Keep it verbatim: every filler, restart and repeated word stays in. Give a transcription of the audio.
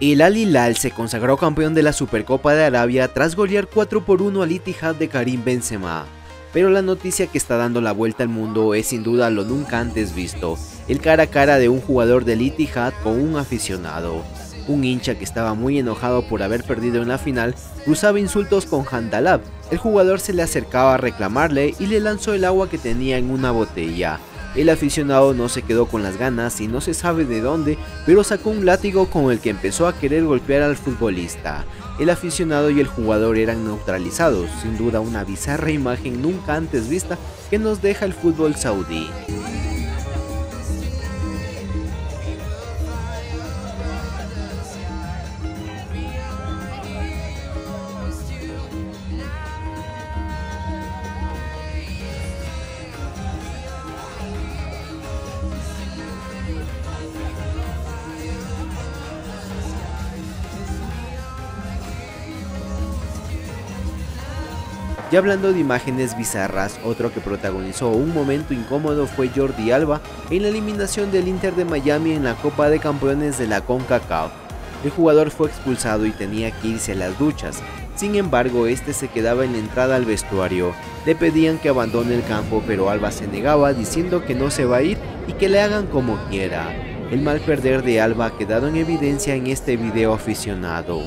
El Al Hilal se consagró campeón de la Supercopa de Arabia tras golear cuatro por uno al Ittihad de Karim Benzema. Pero la noticia que está dando la vuelta al mundo es sin duda lo nunca antes visto, el cara a cara de un jugador del Ittihad con un aficionado. Un hincha que estaba muy enojado por haber perdido en la final cruzaba insultos con Hamdallah. El jugador se le acercaba a reclamarle y le lanzó el agua que tenía en una botella. El aficionado no se quedó con las ganas y no se sabe de dónde, pero sacó un látigo con el que empezó a querer golpear al futbolista. El aficionado y el jugador eran neutralizados, sin duda una bizarra imagen nunca antes vista que nos deja el fútbol saudí. Y hablando de imágenes bizarras, otro que protagonizó un momento incómodo fue Jordi Alba en la eliminación del Inter de Miami en la Copa de Campeones de la CONCACAF. El jugador fue expulsado y tenía que irse a las duchas, sin embargo este se quedaba en la entrada al vestuario. Le pedían que abandone el campo, pero Alba se negaba diciendo que no se va a ir y que le hagan como quiera. El mal perder de Alba ha quedado en evidencia en este video aficionado.